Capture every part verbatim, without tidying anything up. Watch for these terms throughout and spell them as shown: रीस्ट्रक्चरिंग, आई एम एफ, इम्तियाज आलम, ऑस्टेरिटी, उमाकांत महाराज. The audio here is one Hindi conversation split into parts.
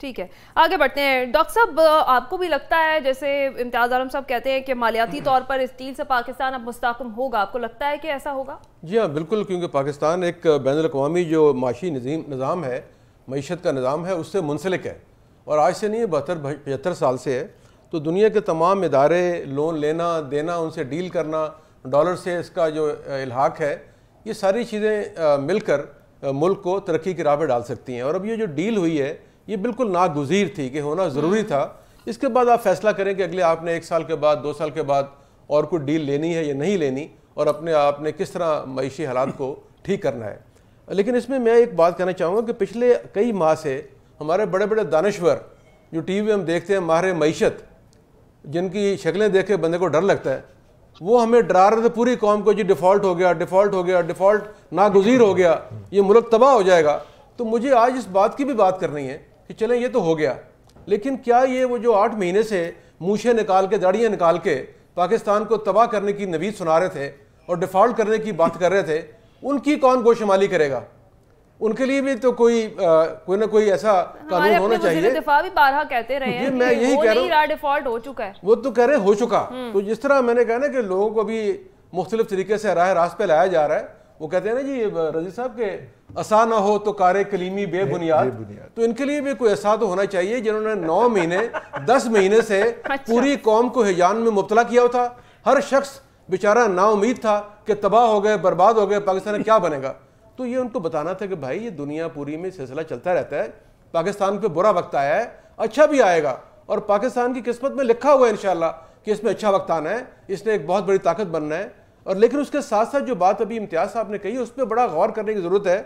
ठीक है, आगे बढ़ते हैं। डॉक्टर साहब, आपको भी लगता है जैसे इम्तियाज आलम साहब कहते हैं कि मालियाती तौर पर इस डील से पाकिस्तान अब मुस्तकम होगा, आपको लगता है कि ऐसा होगा? जी हाँ, बिल्कुल, क्योंकि पाकिस्तान एक बैनुल अक़वामी जो माशी निज़ाम है, मईशत का निज़ाम है, उससे मुंसलिक है और आज से नहीं, बहत्तर पचहत्तर साल से है। तो दुनिया के तमाम इदारे, लोन लेना देना, उनसे डील करना, डॉलर से इसका जो इल्हाक है, ये सारी चीज़ें मिलकर मुल्क को तरक्की की राह पर डाल सकती हैं। और अब ये जो डील हुई है ये बिल्कुल नागुज़ीर थी, कि होना ज़रूरी था। इसके बाद आप फैसला करें कि अगले आपने एक साल के बाद, दो साल के बाद और कोई डील लेनी है या नहीं लेनी, और अपने आपने किस तरह मईशी हालात को ठीक करना है। लेकिन इसमें मैं एक बात कहना चाहूँगा कि पिछले कई माह से हमारे बड़े बड़े दानश्वर जो टी वी हम देखते हैं, माहिर मईशत, जिनकी शक्लें देख के बंदे को डर लगता है, वो हमें डरा रहे थे पूरी कौम को, जी डिफ़ॉल्ट हो गया, डिफ़ॉल्ट हो गया, डिफ़ॉल्ट नागुज़ीर हो गया, ये मुल्क तबाह हो जाएगा। तो मुझे आज इस बात की भी बात करनी है कि चलें ये तो हो गया, लेकिन क्या ये वो जो आठ महीने से मूछें निकाल के, दाढ़ियाँ निकाल के पाकिस्तान को तबाह करने की नवीद सुना रहे थे और डिफ़ॉल्ट करने की बात कर रहे थे, उनकी कौन गोशमाली करेगा? उनके लिए भी तो कोई आ, कोई ना कोई ऐसा कानून होना चाहिए। दिफा भी बारहा कहते रहे हैं, मैं यही कह रहा हूँ, डिफॉल्ट हो चुका है, वो तो कह रहे हो चुका। तो जिस तरह मैंने कहा ना कि लोगों को भी मुख्तलिफ तरीके से राह रास्त पे लाया जा रहा है। वो कहते हैं ना जी रजी साहब के असा ना हो तो कारे कलीमी बेबुनियाद, तो इनके लिए भी कोई ऐसा तो होना चाहिए जिन्होंने नौ महीने दस महीने से पूरी कौम को हिजान में मुबतला किया था। हर शख्स बेचारा ना उम्मीद था कि तबाह हो गए, बर्बाद हो गए, पाकिस्तान क्या बनेगा। तो ये उनको बताना था कि भाई ये दुनिया पूरी में सिलसिला चलता रहता है, पाकिस्तान पे बुरा वक्त आया है, अच्छा भी आएगा, और पाकिस्तान की किस्मत में लिखा हुआ है इंशाल्लाह कि इसमें अच्छा वक्त आना है, इसने एक बहुत बड़ी ताकत बनना है। और लेकिन उसके साथ साथ जो बात अभी इम्तियाज साहब ने कही, उस पर बड़ा गौर करने की ज़रूरत है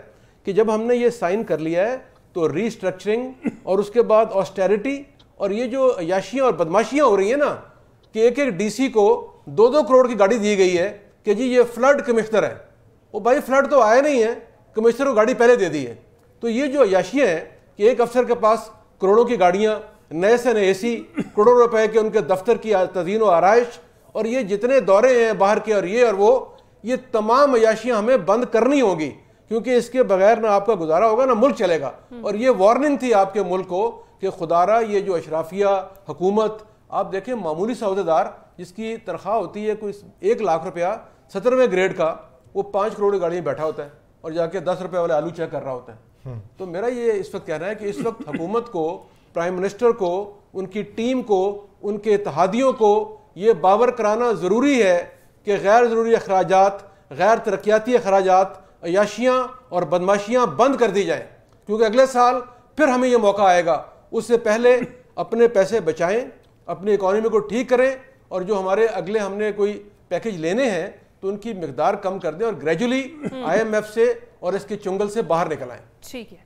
कि जब हमने ये साइन कर लिया है तो रीस्ट्रक्चरिंग और उसके बाद ऑस्टेरिटी और ये जो याशियाँ और बदमाशियाँ हो रही हैं ना, कि एक एक डी सी को दो दो करोड़ की गाड़ी दी गई है कि जी ये फ्लड कमिश्नर है। वो भाई फ्लड तो आया नहीं है, कमिश्नर को गाड़ी पहले दे दी है। तो ये जो अयाशियाँ हैं कि एक अफसर के पास करोड़ों की गाड़ियाँ, नए से नए एसी, करोड़ों रुपए के उनके दफ्तर की तज़ीन व आराइश, और ये जितने दौरे हैं बाहर के और ये और वो, ये तमाम अयाशियाँ हमें बंद करनी होगी, क्योंकि इसके बगैर ना आपका गुजारा होगा ना मुल्क चलेगा। और ये वार्निंग थी आपके मुल्क को कि खुदारा ये जो अशराफिया हुकूमत, आप देखें मामूली सौदेदार जिसकी तनख्वाह होती है कोई एक लाख रुपया, सत्रहवें ग्रेड का, वो पाँच करोड़ की गाड़ी में बैठा होता है और जाके दस रुपए वाले आलू चेक कर रहा होता है। तो मेरा ये इस वक्त कहना है कि इस वक्त हुकूमत को, प्राइम मिनिस्टर को, उनकी टीम को, उनके इत्तहादियों को ये बावर कराना ज़रूरी है कि गैर ज़रूरी अखराजात, गैर तरक्याती अखराजात, अयाशियाँ और बदमाशियाँ बंद कर दी जाएँ, क्योंकि अगले साल फिर हमें यह मौका आएगा। उससे पहले अपने पैसे बचाएँ, अपनी इकॉनमी को ठीक करें, और जो हमारे अगले हमने कोई पैकेज लेने हैं तो उनकी मिकदार कम कर दें और ग्रेजुअली आई एम एफ से और इसके चुंगल से बाहर निकल आएं। ठीक है।